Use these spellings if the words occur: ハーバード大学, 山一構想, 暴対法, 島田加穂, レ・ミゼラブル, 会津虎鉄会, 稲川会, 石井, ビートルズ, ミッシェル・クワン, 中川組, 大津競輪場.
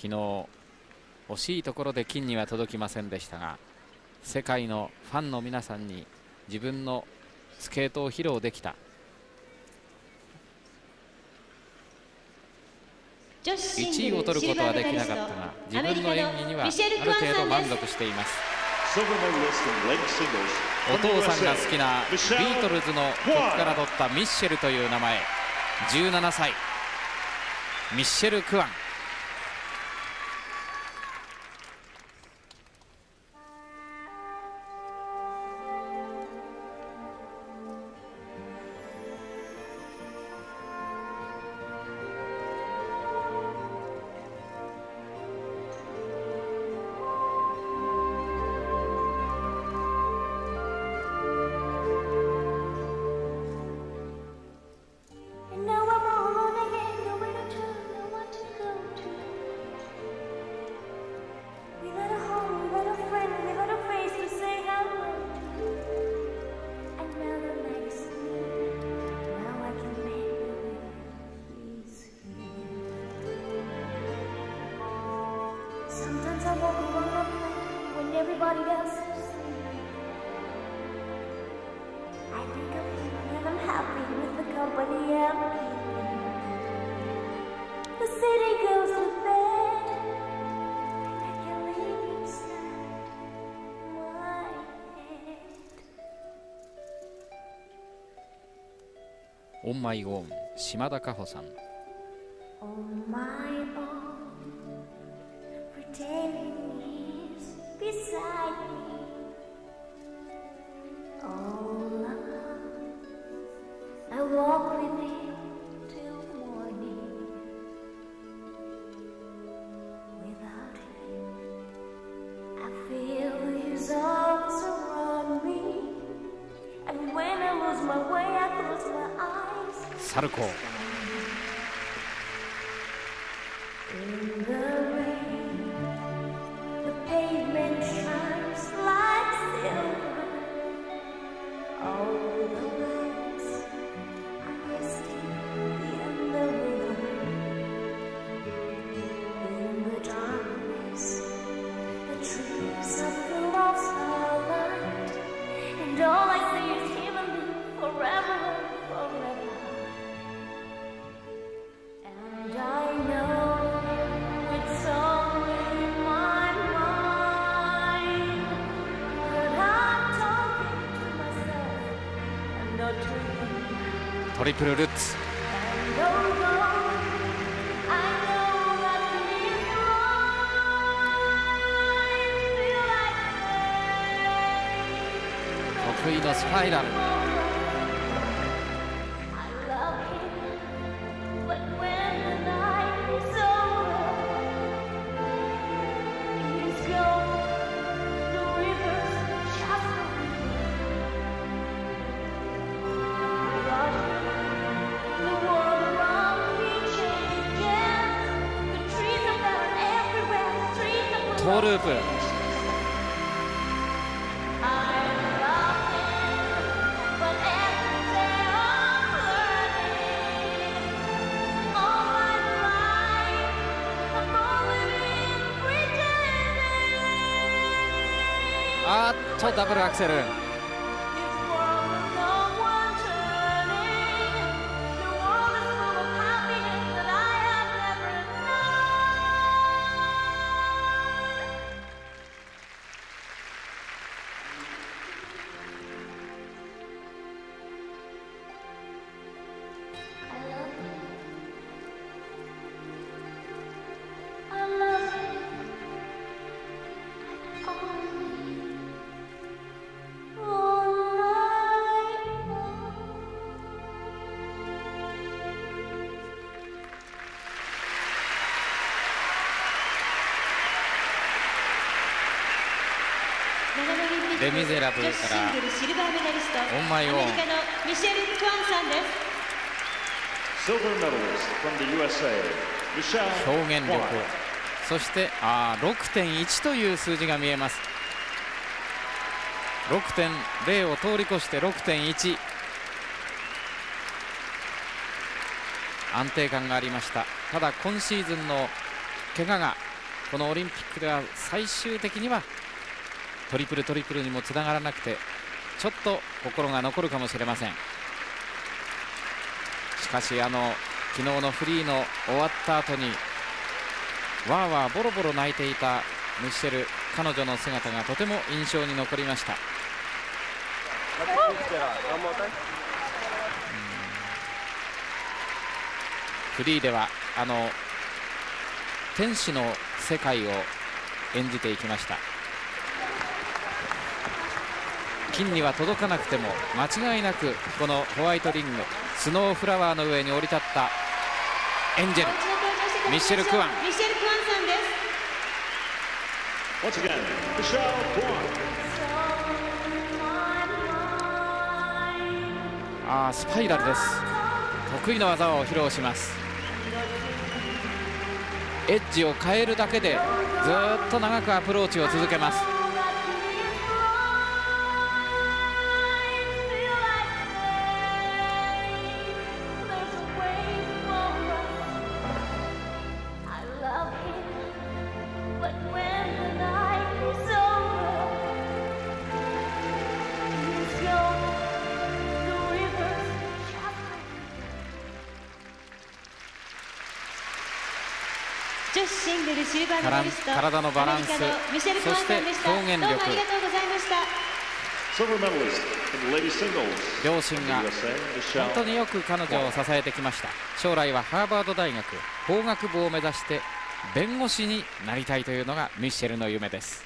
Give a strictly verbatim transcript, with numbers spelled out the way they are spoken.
昨日惜しいところで金には届きませんでしたが、世界のファンの皆さんに自分のスケートを披露できた。いちいを取ることはできなかったが、自分の演技にはある程度満足しています。お父さんが好きなビートルズの曲から取ったミッシェルという名前、じゅうななさい、ミッシェル・クワン。オンマイオン、島田加穂さん。サルコー。トリプルルッツ。得意のスパイラル。トループ。あっとダブルアクセル。レ・ミゼラブルからオンマイオン。アメリカのミシェル・クワンさんです。表現力、そして ろくてんいち という数字が見えます。 ろくてんゼロ を通り越して ろくてんいち、 安定感がありました。ただ今シーズンの怪我がこのオリンピックでは最終的にはトリプルトリプルにもつながらなくて、ちょっと心が残るかもしれません。しかしあの昨日のフリーの終わった後にわーわーボロボロ泣いていたミシェル、彼女の姿がとても印象に残りました。フリーではあの天使の世界を演じていきました。金には届かなくても間違いなくこのホワイトリング、スノーフラワーの上に降り立ったエンジェル、ミシェル・クワン。ああ、スパイラルです。得意の技を披露します。エッジを変えるだけでずっと長くアプローチを続けます。体のバランス、そして表現力、両親が本当によく彼女を支えてきました。将来はハーバード大学法学部を目指して弁護士になりたいというのがミシェルの夢です。